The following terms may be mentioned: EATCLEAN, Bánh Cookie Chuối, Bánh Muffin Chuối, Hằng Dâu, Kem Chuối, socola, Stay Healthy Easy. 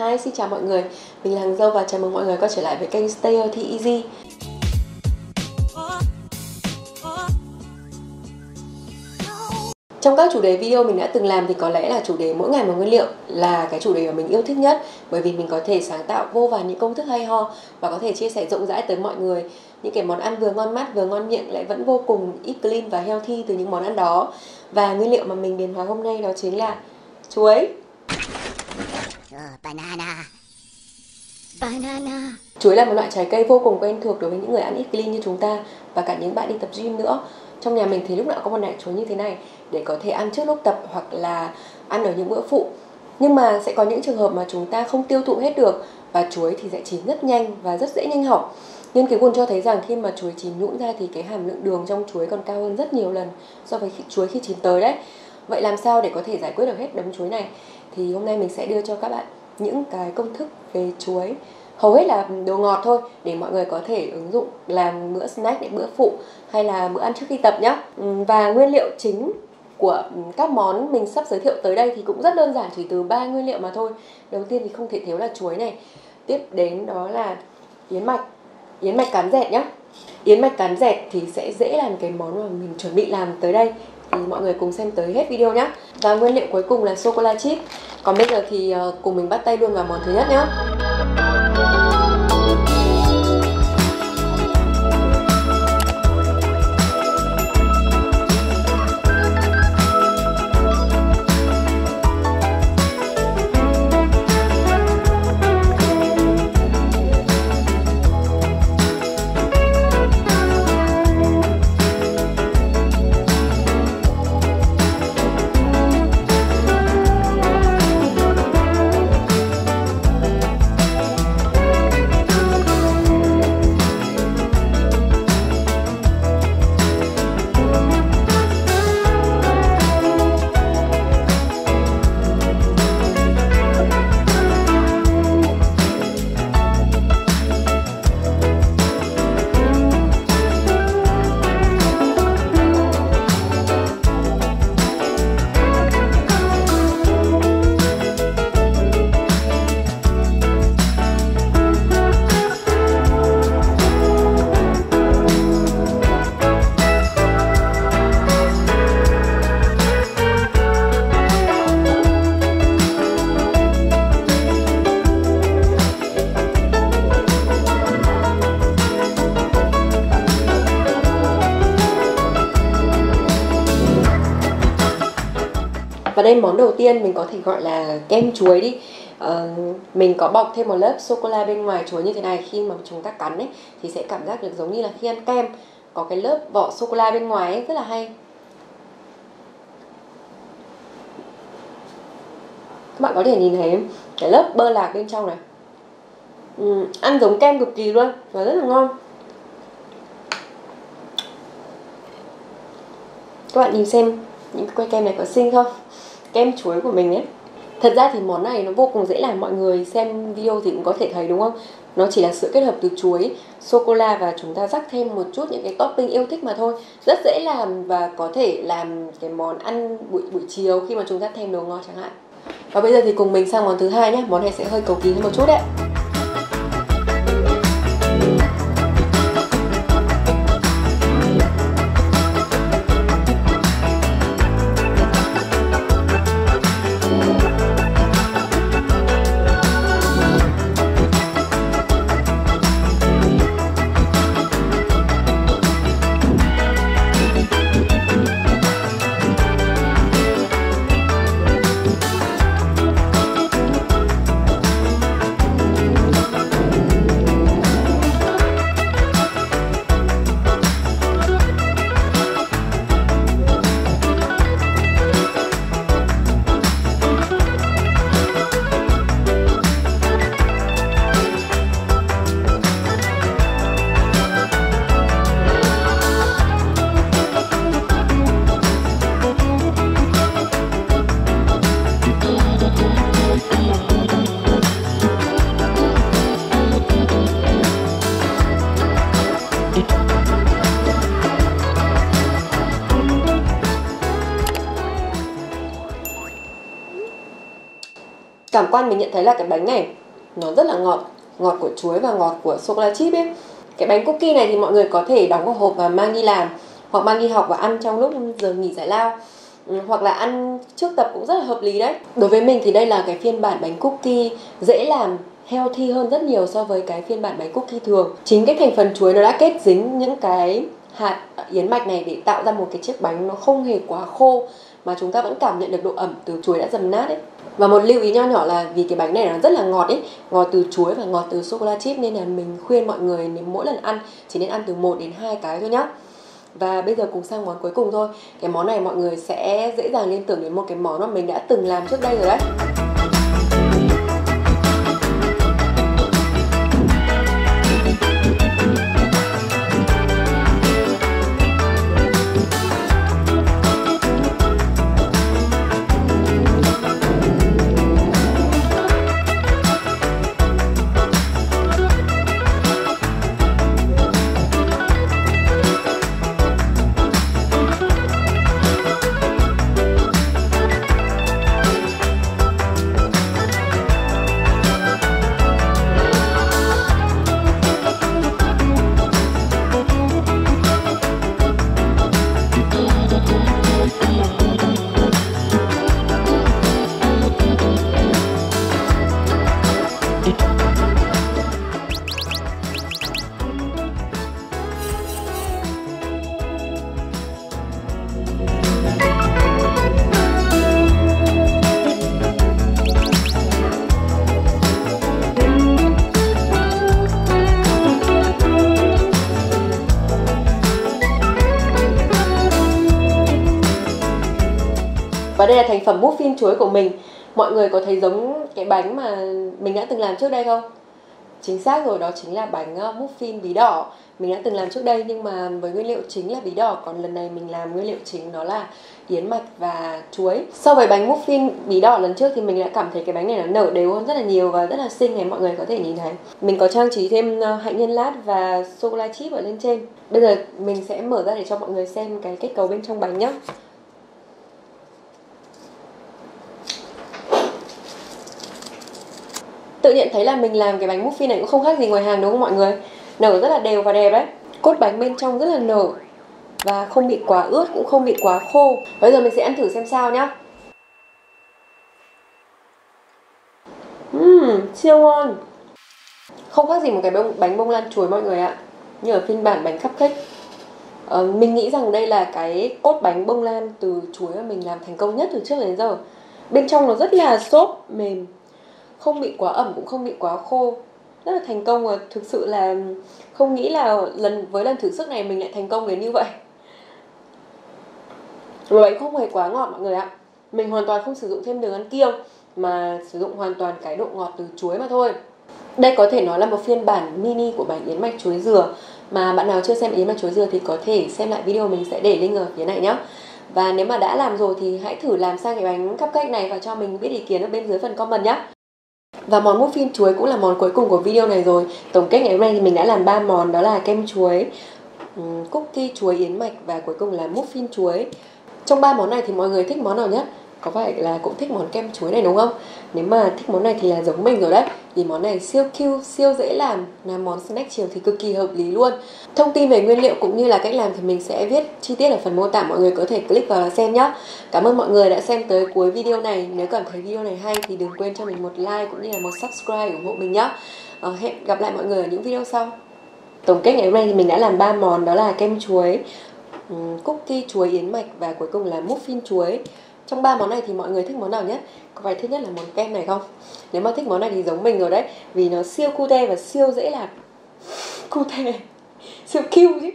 Hi, xin chào mọi người, mình là Hằng Dâu và chào mừng mọi người quay trở lại với kênh Stay Healthy Easy. Trong các chủ đề video mình đã từng làm thì có lẽ là chủ đề mỗi ngày một nguyên liệu là cái chủ đề mà mình yêu thích nhất, bởi vì mình có thể sáng tạo vô vàn những công thức hay ho và có thể chia sẻ rộng rãi tới mọi người những cái món ăn vừa ngon mắt vừa ngon miệng lại vẫn vô cùng eat clean và healthy từ những món ăn đó. Và nguyên liệu mà mình biến hóa hôm nay đó chính là chuối. Banana. Chuối là một loại trái cây vô cùng quen thuộc đối với những người ăn eat clean như chúng ta và cả những bạn đi tập gym nữa. Trong nhà mình thì lúc nào có một nải chuối như thế này để có thể ăn trước lúc tập hoặc là ăn ở những bữa phụ. Nhưng mà sẽ có những trường hợp mà chúng ta không tiêu thụ hết được và chuối thì sẽ chín rất nhanh và rất dễ nhanh hỏng. Nghiên cứu còn cho thấy rằng khi mà chuối chín nhũn ra thì cái hàm lượng đường trong chuối còn cao hơn rất nhiều lần so với chuối khi chín tới đấy. Vậy làm sao để có thể giải quyết được hết đống chuối này? Thì hôm nay mình sẽ đưa cho các bạn những cái công thức về chuối, hầu hết là đồ ngọt thôi, để mọi người có thể ứng dụng làm bữa snack, để bữa phụ hay là bữa ăn trước khi tập nhé. Và nguyên liệu chính của các món mình sắp giới thiệu tới đây thì cũng rất đơn giản, chỉ từ 3 nguyên liệu mà thôi. Đầu tiên thì không thể thiếu là chuối này, tiếp đến đó là yến mạch cán dẹt nhé. Yến mạch cán dẹt thì sẽ dễ làm cái món mà mình chuẩn bị làm tới đây, thì mọi người cùng xem tới hết video nhé. Và nguyên liệu cuối cùng là sô-cô-la chip. Còn bây giờ thì cùng mình bắt tay luôn vào món thứ nhất nhé. Và đây món đầu tiên mình có thể gọi là kem chuối đi. Mình có bọc thêm một lớp sô-cô-la bên ngoài chuối như thế này. Khi mà chúng ta cắn ấy, thì sẽ cảm giác được giống như là khi ăn kem, có cái lớp vỏ sô-cô-la bên ngoài ấy, rất là hay. Các bạn có thể nhìn thấy cái lớp bơ lạc bên trong này. Ăn giống kem cực kỳ luôn và rất là ngon. Các bạn nhìn xem những que kem này có xinh không? Kem chuối của mình ấy. Thật ra thì món này nó vô cùng dễ làm, mọi người xem video thì cũng có thể thấy đúng không? Nó chỉ là sự kết hợp từ chuối, sô-cô-la và chúng ta rắc thêm một chút những cái topping yêu thích mà thôi. Rất dễ làm và có thể làm cái món ăn buổi chiều khi mà chúng ta thèm đồ ngọt chẳng hạn. Và bây giờ thì cùng mình sang món thứ hai nhé. Món này sẽ hơi cầu kỳ hơn một chút đấy. cảm quan mình nhận thấy là cái bánh này nó rất là ngọt, ngọt của chuối và ngọt của sô-cô-la chip ấy. Cái bánh cookie này thì mọi người có thể đóng vào hộp và mang đi làm, hoặc mang đi học và ăn trong lúc giờ nghỉ giải lao, hoặc là ăn trước tập cũng rất là hợp lý đấy. Đối với mình thì đây là cái phiên bản bánh cookie dễ làm, healthy hơn rất nhiều so với cái phiên bản bánh cookie thường. Chính cái thành phần chuối nó đã kết dính những cái hạt yến mạch này để tạo ra một cái chiếc bánh nó không hề quá khô, mà chúng ta vẫn cảm nhận được độ ẩm từ chuối đã dầm nát ấy. Và một lưu ý nho nhỏ là vì cái bánh này nó rất là ngọt ấy, ngọt từ chuối và ngọt từ sô-cô-la chip, nên là mình khuyên mọi người nếu mỗi lần ăn chỉ nên ăn từ 1 đến 2 cái thôi nhá. Và bây giờ cùng sang món cuối cùng thôi. Cái món này mọi người sẽ dễ dàng liên tưởng đến một cái món mà mình đã từng làm trước đây rồi đấy. Và đây là thành phẩm muffin chuối của mình. Mọi người có thấy giống cái bánh mà mình đã từng làm trước đây không? Chính xác rồi, đó chính là bánh muffin bí đỏ. Mình đã từng làm trước đây nhưng mà với nguyên liệu chính là bí đỏ. Còn lần này mình làm nguyên liệu chính đó là yến mạch và chuối. So với bánh muffin bí đỏ lần trước thì mình đã cảm thấy cái bánh này nó nở đều hơn rất là nhiều và rất là xinh này, mọi người có thể nhìn thấy. Mình có trang trí thêm hạnh nhân lát và sô-cô-la chip ở lên trên. Bây giờ mình sẽ mở ra để cho mọi người xem cái kết cấu bên trong bánh nhé. Tự nhận thấy là mình làm cái bánh muffin này cũng không khác gì ngoài hàng đúng không mọi người? Nở rất là đều và đẹp đấy. Cốt bánh bên trong rất là nở và không bị quá ướt cũng không bị quá khô. Bây giờ mình sẽ ăn thử xem sao nhá. Siêu ngon. Không khác gì một cái bánh bông lan chuối mọi người ạ. Như ở phiên bản bánh cupcake. Mình nghĩ rằng đây là cái cốt bánh bông lan từ chuối mà mình làm thành công nhất từ trước đến giờ. Bên trong nó rất là xốp, mềm, không bị quá ẩm cũng không bị quá khô, rất là thành công. Và thực sự là không nghĩ là lần thử sức này mình lại thành công đến như vậy. Và bánh không hề quá ngọt mọi người ạ. Mình hoàn toàn không sử dụng thêm đường ăn kiêng mà sử dụng hoàn toàn cái độ ngọt từ chuối mà thôi. Đây có thể nói là một phiên bản mini của bánh yến mạch chuối dừa. Mà bạn nào chưa xem yến mạch chuối dừa thì có thể xem lại video, mình sẽ để link ở phía này nhé. Và nếu mà đã làm rồi thì hãy thử làm sang cái bánh cupcake này và cho mình biết ý kiến ở bên dưới phần comment nhé. Và món muffin chuối cũng là món cuối cùng của video này rồi. Tổng kết ngày hôm nay thì mình đã làm 3 món, đó là kem chuối, cookie chuối yến mạch và cuối cùng là muffin chuối. Trong 3 món này thì mọi người thích món nào nhất? Có phải là cũng thích món kem chuối này đúng không? Nếu mà thích món này thì là giống mình rồi đấy. Vì món này siêu cute, siêu dễ làm, là món snack chiều thì cực kỳ hợp lý luôn. Thông tin về nguyên liệu cũng như là cách làm thì mình sẽ viết chi tiết ở phần mô tả, mọi người có thể click vào và xem nhé. Cảm ơn mọi người đã xem tới cuối video này. Nếu cảm thấy video này hay thì đừng quên cho mình một like cũng như là một subscribe ủng hộ mình nhé. Hẹn gặp lại mọi người ở những video sau. Tổng kết ngày hôm nay thì mình đã làm 3 món, đó là kem chuối, cookie chuối yến mạch và cuối cùng là muffin chuối. Trong 3 món này thì mọi người thích món nào nhất? Có phải thích nhất là món kem này không? Nếu mà thích món này thì giống mình rồi đấy. Vì nó siêu cute và siêu dễ làm. Cute, siêu cute chứ.